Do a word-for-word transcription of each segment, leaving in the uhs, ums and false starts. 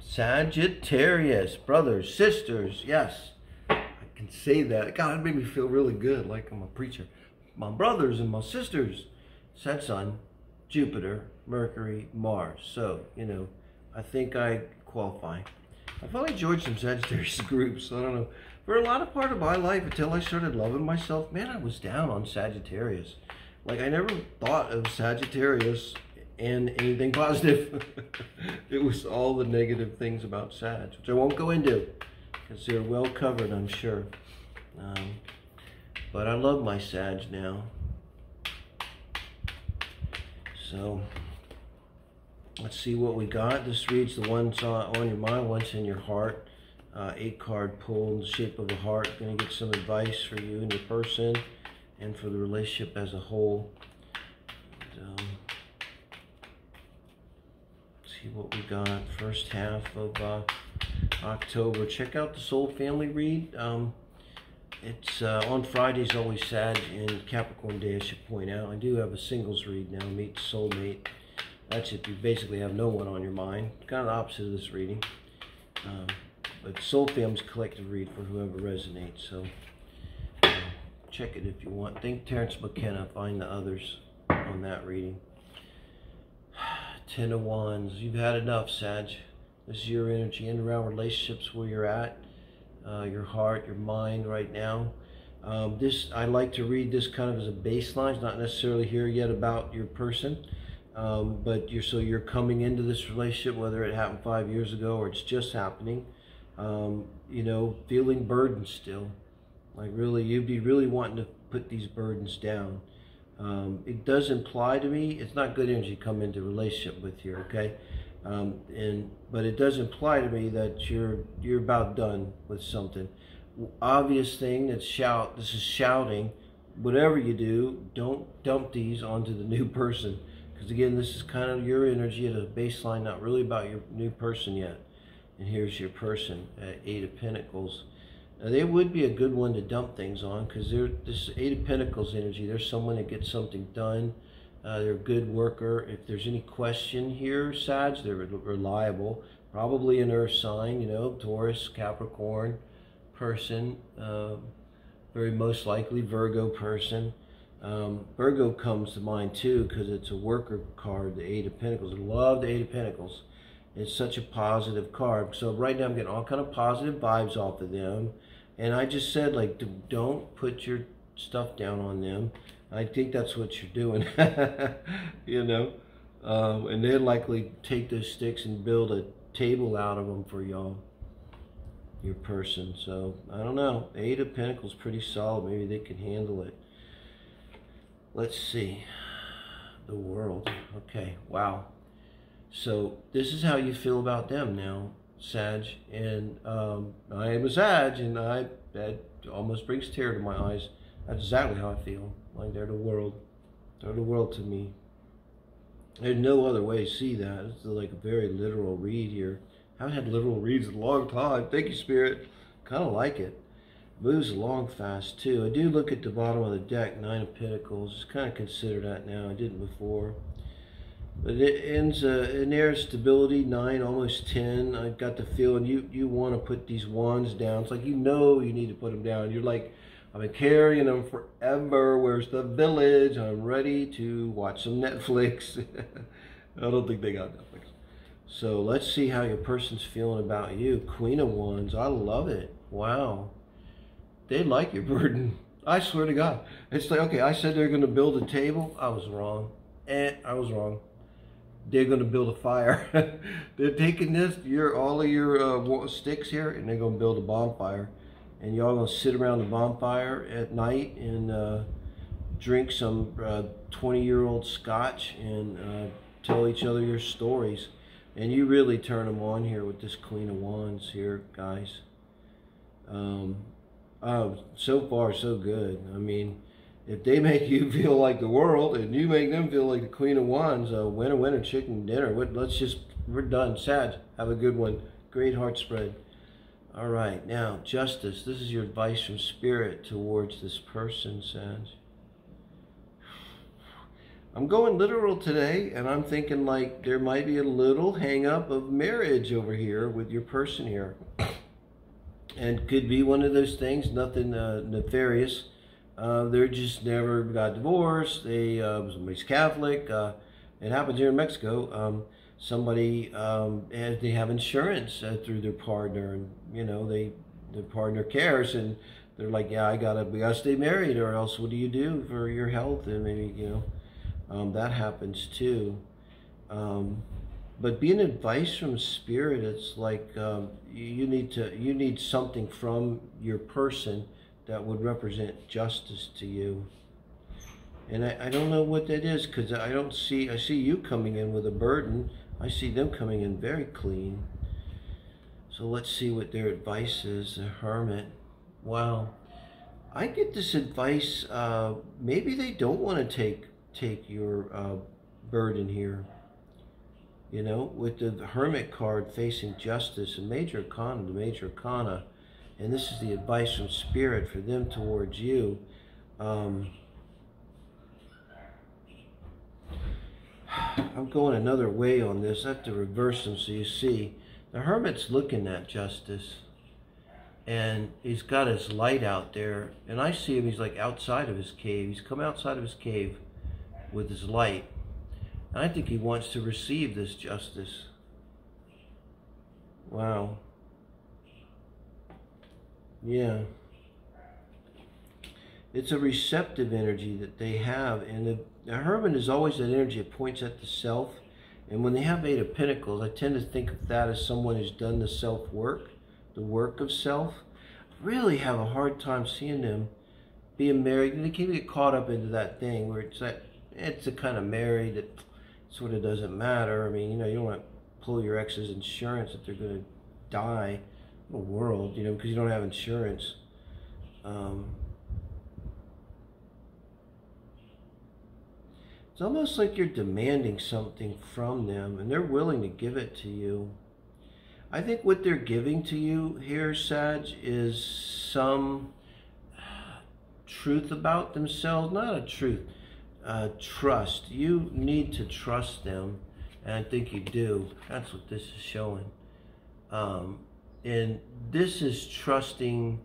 Sagittarius, brothers, sisters, yes, I can say that. God, it made me feel really good, like I'm a preacher. My brothers and my sisters, said Sun, Jupiter, Mercury, Mars. So, you know, I think I qualify. I've only joined some Sagittarius groups, I don't know. For a lot of part of my life, until I started loving myself, man, I was down on Sagittarius. Like, I never thought of Sagittarius and anything positive. It was all the negative things about Sag, which I won't go into because they're well covered, I'm sure. Um, but I love my Sag now. So let's see what we got. This reads the one's on your mind, one's in your heart. Uh, eight card pull in the shape of a heart. Gonna get some advice for you and your person and for the relationship as a whole. And, um, see what we got first half of uh, October. Check out the Soul Family read. Um, it's uh, on Fridays, always Sag and Capricorn Day, I should point out. I do have a singles read now, Meet Soulmate. That's if you basically have no one on your mind. Kind of the opposite of this reading. Um, but Soul Family's collective read for whoever resonates. So uh, check it if you want. Think Terrence McKenna, find the others on that reading. Ten of Wands, you've had enough, Sag. This is your energy in and around relationships where you're at, uh, your heart, your mind right now. Um, this, I like to read this kind of as a baseline. It's not necessarily here yet about your person, um, but you're so you're coming into this relationship, whether it happened five years ago or it's just happening, um, you know, feeling burdened still. Like really, you'd be really wanting to put these burdens down. Um, it does imply to me, it's not good energy to come into a relationship with here, okay? Um, and but it does imply to me that you're you're about done with something. Obvious thing that's shout, this is shouting, whatever you do, don't dump these onto the new person. Because again, this is kind of your energy at a baseline, not really about your new person yet. And here's your person at Eight of Pentacles. Now, they would be a good one to dump things on because they're this Eight of Pentacles energy. There's someone that gets something done. Uh, they're a good worker. If there's any question here, Sag, they're reliable. Probably an earth sign, you know, Taurus, Capricorn person. Uh, very most likely Virgo person. Um, Virgo comes to mind too because it's a worker card, the Eight of Pentacles. I love the Eight of Pentacles. It's such a positive card. So right now I'm getting all kind of positive vibes off of them. And I just said, like, don't put your stuff down on them. I think that's what you're doing, you know. Um, and they'd likely take those sticks and build a table out of them for y'all, your person. So, I don't know. Eight of Pentacles, pretty solid. Maybe they can handle it. Let's see. The World. Okay, wow. So, this is how you feel about them now, Sag. And um, I am a Sag, and I that almost brings tears to my eyes. That's exactly how I feel. Like, they're the world. They're the world to me. There's no other way to see that. It's like a very literal read here. I haven't had literal reads in a long time. Thank you, Spirit. Kind of like it. Moves along fast, too. I do look at the bottom of the deck, Nine of Pentacles. Just kind of consider that now. I didn't before. But it ends uh, in air stability, nine, almost ten. I've got the feeling you, you want to put these wands down. It's like you know you need to put them down. You're like, I've been carrying them forever. Where's the village? I'm ready to watch some Netflix. I don't think they got Netflix. So let's see how your person's feeling about you. Queen of Wands, I love it. Wow. They like your burden. I swear to God. It's like, okay, I said they're going to build a table. I was wrong. Eh, I was wrong. They're going to build a fire. They're taking this, your all of your uh, sticks here, and they're going to build a bonfire. And y'all going to sit around the bonfire at night and uh, drink some twenty-year-old uh, scotch and uh, tell each other your stories. And you really turn them on here with this Queen of Wands here, guys. Um, oh, so far, so good. I mean, if they make you feel like the world and you make them feel like the Queen of Wands, uh, winner, winner, chicken dinner. Let's just, we're done. Sag, have a good one. Great heart spread. All right, now, Justice. This is your advice from Spirit towards this person, Sag. I'm going literal today, and I'm thinking like there might be a little hang up of marriage over here with your person here. And could be one of those things, nothing uh, nefarious. Uh, they're just never got divorced. They uh, somebody's Catholic. Uh, it happens here in Mexico. Um, somebody um, has, they have insurance uh, through their partner, and you know they their partner cares, and they're like, yeah, I gotta we gotta stay married, or else what do you do for your health? And maybe you know um, that happens too. Um, But being advice from spirit, it's like um, you need to you need something from your person that would represent justice to you. And I, I don't know what that is, because I don't see I see you coming in with a burden. I see them coming in very clean. So let's see what their advice is. The Hermit. Wow, I get this advice. Uh, maybe they don't want to take take your uh, burden here. You know, with the Hermit card facing justice and major arcana, the major arcana, and this is the advice from spirit for them towards you. Um, I'm going another way on this. I have to reverse them so you see. The Hermit's looking at justice, and he's got his light out there. And I see him, he's like outside of his cave. He's come outside of his cave with his light. I think he wants to receive this justice. Wow. Yeah. It's a receptive energy that they have. And the, the Hermit is always that energy that points at the self. And when they have Eight of Pentacles, I tend to think of that as someone who's done the self-work, the work of self. I really have a hard time seeing them being married. And they can get caught up into that thing where it's that, it's the kind of married that sort of doesn't matter. I mean, you know, you don't want to pull your ex's insurance if they're going to die in the world, you know, because you don't have insurance. Um, it's almost like you're demanding something from them, and they're willing to give it to you. I think what they're giving to you here, Sag, is some truth about themselves. Not a truth. Uh, trust. You need to trust them, and I think you do. That's what this is showing. Um, and this is trusting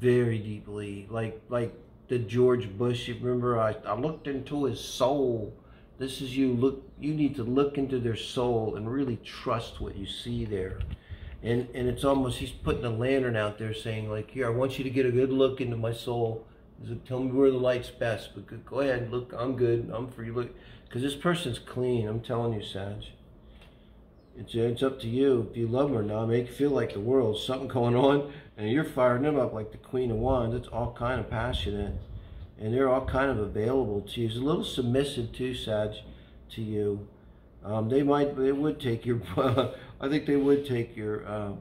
very deeply, like like the George Bush. You remember, I, I looked into his soul. This is you look. You need to look into their soul and really trust what you see there. And and it's almost he's putting a lantern out there, saying like, here, I want you to get a good look into my soul. Tell me where the light's best, but go ahead, look, I'm good, I'm free, look, because this person's clean, I'm telling you, Sag. It's, it's up to you, if you love them or not, make you feel like the world, something going on, and you're firing them up like the Queen of Wands. It's all kind of passionate, and they're all kind of available to you. It's a little submissive too, Sag, to you. Um, they might, they would take your, I think they would take your uh,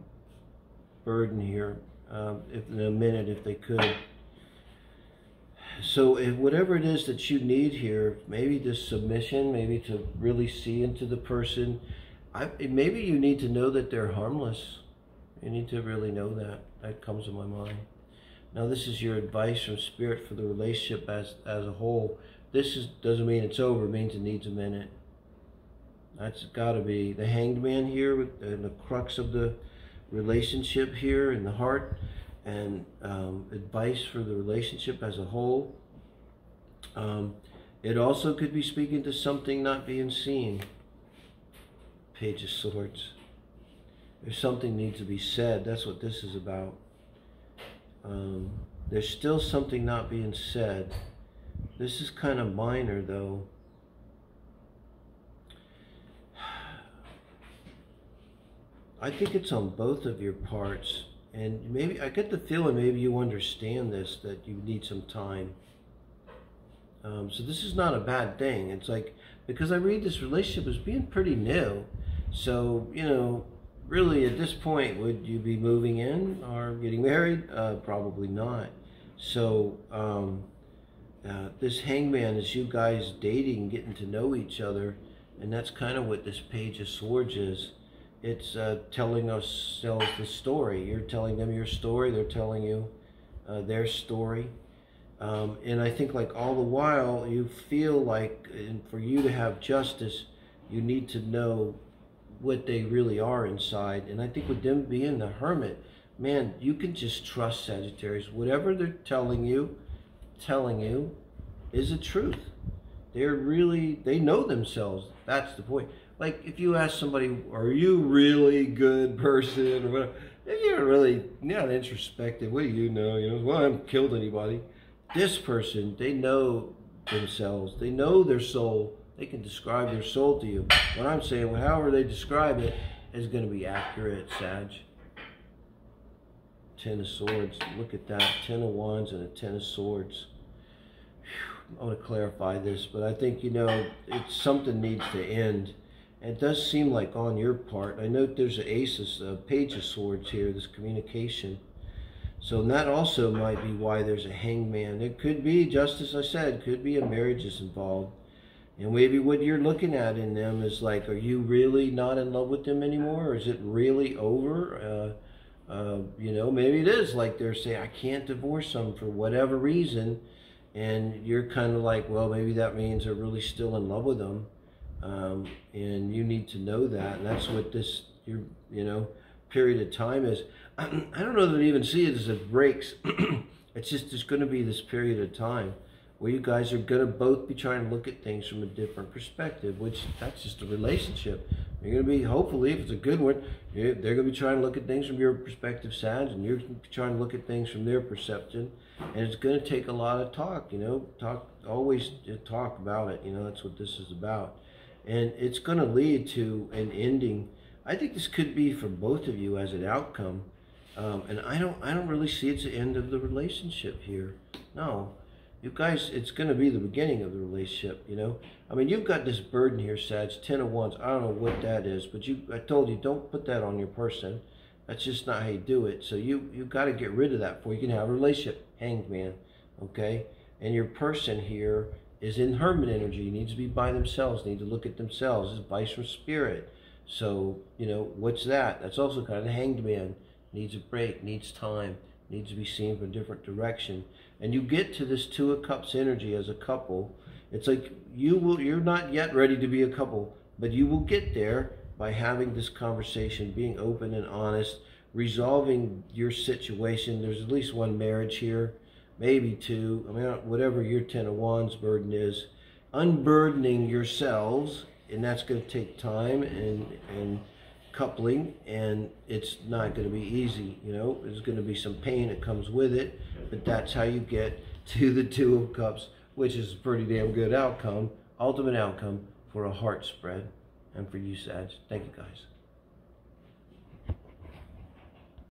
burden here, uh, if, in a minute, if they could. So if whatever it is that you need here, maybe this submission, maybe to really see into the person, I, maybe you need to know that they're harmless. You need to really know that. That comes to my mind. Now this is your advice from spirit for the relationship as, as a whole. This is, doesn't mean it's over, it means it needs a minute. That's got to be the Hanged Man here, with, and the crux of the relationship here in the heart. And um, advice for the relationship as a whole. Um, it also could be speaking to something not being seen. Page of Swords. There's something needs to be said. That's what this is about. Um, there's still something not being said. This is kind of minor though. I think it's on both of your parts. And maybe, I get the feeling maybe you understand this, that you need some time. Um, so this is not a bad thing. It's like, because I read this relationship as being pretty new. So, you know, really at this point, would you be moving in or getting married? Uh, probably not. So um, uh, this Hangman is you guys dating, getting to know each other. And that's kind of what this Page of Swords is. It's uh, telling ourselves the story. You're telling them your story. They're telling you uh, their story. Um, and I think, like, all the while you feel like, and for you to have justice, you need to know what they really are inside. And I think with them being the Hermit, man, you can just trust Sagittarius. Whatever they're telling you, telling you is the truth. They're really, they know themselves. That's the point. Like, if you ask somebody, are you really good person or whatever? You're really, you're not introspective. What do you know? You know, well, I haven't killed anybody. This person, they know themselves. They know their soul. They can describe their soul to you. What I'm saying, well, however they describe it, is going to be accurate, Sag. Ten of Swords. Look at that. Ten of Wands and a Ten of Swords. Whew. I want to clarify this, but I think, you know, it's, something needs to end. It does seem like on your part, I note there's an ace, a page of swords here, this communication. So that also might be why there's a hangman. It could be, just as I said, could be a marriage is involved. And maybe what you're looking at in them is like, are you really not in love with them anymore? Or is it really over? Uh, uh, you know, maybe it is like they're saying, I can't divorce them for whatever reason. And you're kind of like, well, maybe that means they're really still in love with them. Um, and you need to know that, and that's what this, your, you know, period of time is. I, I don't know that I even see it as it breaks. It's just, there's going to be this period of time where you guys are going to both be trying to look at things from a different perspective, which that's just a relationship. You're going to be, hopefully, if it's a good one, they're going to be trying to look at things from your perspective, Sag, and you're trying to look at things from their perception, and it's going to take a lot of talk, you know, talk, always talk about it, you know, that's what this is about. And it's going to lead to an ending. I think this could be for both of you as an outcome. Um, and I don't, I don't really see it's the end of the relationship here. No, you guys, it's going to be the beginning of the relationship. You know, I mean, you've got this burden here, Sag, ten of wands. I don't know what that is, but you, I told you, don't put that on your person. That's just not how you do it. So you, you've got to get rid of that before you can have a relationship. Hanged man, okay? And your person here is in hermit energy, needs to be by themselves, need to look at themselves, advice from spirit. So, you know, what's that? That's also kind of the hanged man, needs a break, needs time, needs to be seen from a different direction. And you get to this two of cups energy as a couple. It's like you will, you're not yet ready to be a couple, but you will get there by having this conversation, being open and honest, resolving your situation. There's at least one marriage here. Maybe two, I mean, whatever your Ten of Wands burden is, unburdening yourselves, and that's going to take time and, and coupling, and it's not going to be easy, you know, there's going to be some pain that comes with it, but that's how you get to the Two of Cups, which is a pretty damn good outcome, ultimate outcome for a heart spread, and for you, Sag. Thank you, guys.